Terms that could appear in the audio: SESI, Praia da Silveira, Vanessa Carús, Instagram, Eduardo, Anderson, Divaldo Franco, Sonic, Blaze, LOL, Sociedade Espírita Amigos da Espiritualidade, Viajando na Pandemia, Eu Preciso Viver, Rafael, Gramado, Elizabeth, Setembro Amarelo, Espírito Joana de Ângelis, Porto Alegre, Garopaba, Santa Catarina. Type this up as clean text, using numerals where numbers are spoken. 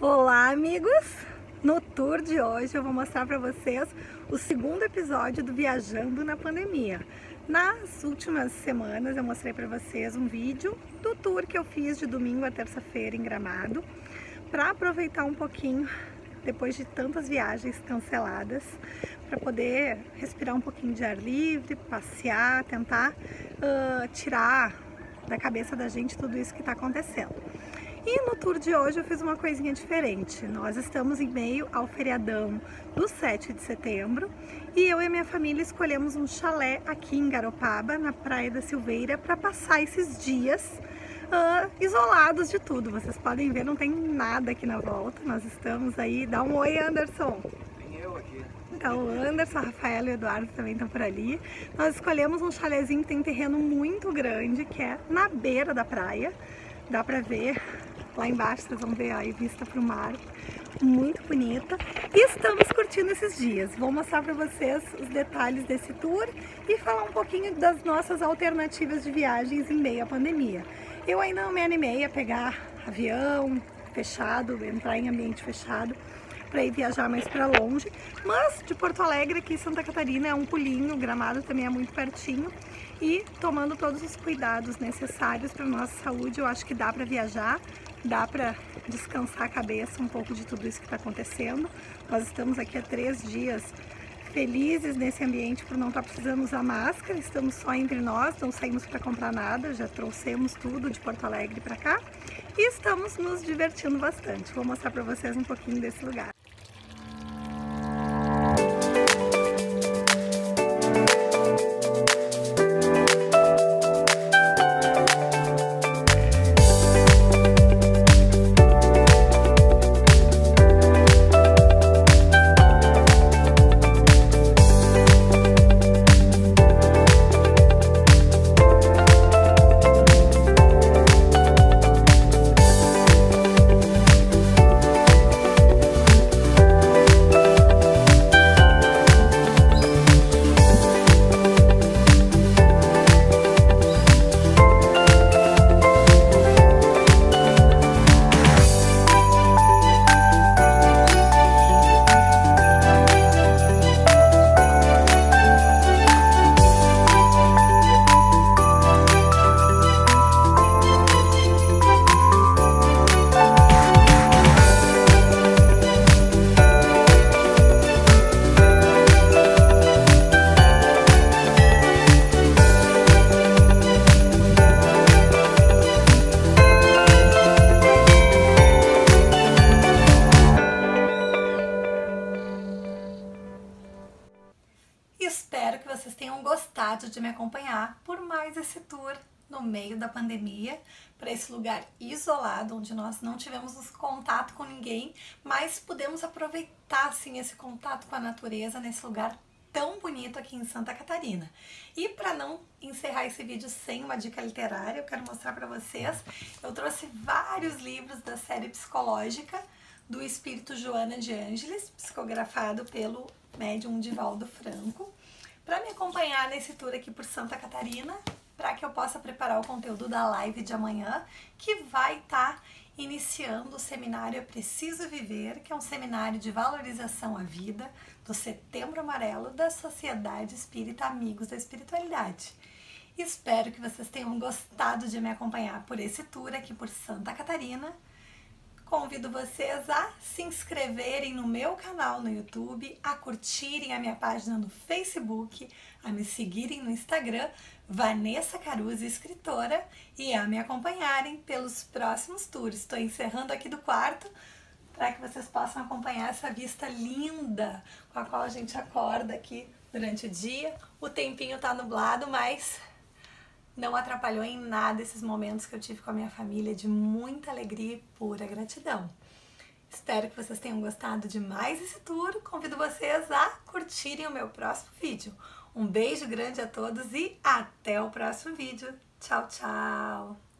Olá, amigos! No tour de hoje eu vou mostrar para vocês o segundo episódio do Viajando na Pandemia. Nas últimas semanas eu mostrei para vocês um vídeo do tour que eu fiz de domingo a terça-feira em Gramado, para aproveitar um pouquinho depois de tantas viagens canceladas, para poder respirar um pouquinho de ar livre, passear, tentar tirar da cabeça da gente tudo isso que está acontecendo. E no tour de hoje eu fiz uma coisinha diferente. Nós estamos em meio ao feriadão do 7 de setembro e eu e minha família escolhemos um chalé aqui em Garopaba, na Praia da Silveira, para passar esses dias isolados de tudo. Vocês podem ver, não tem nada aqui na volta. Nós estamos aí... Dá um oi, Anderson! Tem eu aqui. Então, o Anderson, Rafael e o Eduardo também estão por ali. Nós escolhemos um chalézinho que tem terreno muito grande, que é na beira da praia. Dá pra ver... Lá embaixo vocês vão ver a vista para o mar, muito bonita. E estamos curtindo esses dias. Vou mostrar para vocês os detalhes desse tour e falar um pouquinho das nossas alternativas de viagens em meio à pandemia. Eu ainda não me animei a pegar avião fechado, entrar em ambiente fechado, para ir viajar mais para longe, mas de Porto Alegre aqui em Santa Catarina é um pulinho, o Gramado também é muito pertinho, e tomando todos os cuidados necessários para nossa saúde, eu acho que dá para viajar, dá para descansar a cabeça um pouco de tudo isso que está acontecendo. Nós estamos aqui há 3 dias felizes nesse ambiente por não estar precisando usar máscara, estamos só entre nós, não saímos para comprar nada, já trouxemos tudo de Porto Alegre para cá e estamos nos divertindo bastante. Vou mostrar para vocês um pouquinho desse lugar. Espero que vocês tenham gostado de me acompanhar por mais esse tour no meio da pandemia, para esse lugar isolado, onde nós não tivemos contato com ninguém, mas pudemos aproveitar assim, esse contato com a natureza nesse lugar tão bonito aqui em Santa Catarina. E para não encerrar esse vídeo sem uma dica literária, eu quero mostrar para vocês, eu trouxe vários livros da série psicológica do Espírito Joana de Ângelis, psicografado pelo médium Divaldo Franco, para me acompanhar nesse tour aqui por Santa Catarina, para que eu possa preparar o conteúdo da live de amanhã, que vai estar iniciando o seminário Eu Preciso Viver, que é um seminário de valorização à vida, do Setembro Amarelo, da Sociedade Espírita Amigos da Espiritualidade. Espero que vocês tenham gostado de me acompanhar por esse tour aqui por Santa Catarina. Convido vocês a se inscreverem no meu canal no YouTube, a curtirem a minha página no Facebook, a me seguirem no Instagram, Vanessa Carús, escritora, e a me acompanharem pelos próximos tours. Estou encerrando aqui do quarto para que vocês possam acompanhar essa vista linda com a qual a gente acorda aqui durante o dia. O tempinho está nublado, mas... não atrapalhou em nada esses momentos que eu tive com a minha família de muita alegria e pura gratidão. Espero que vocês tenham gostado de mais esse tour. Convido vocês a curtirem o meu próximo vídeo. Um beijo grande a todos e até o próximo vídeo. Tchau, tchau!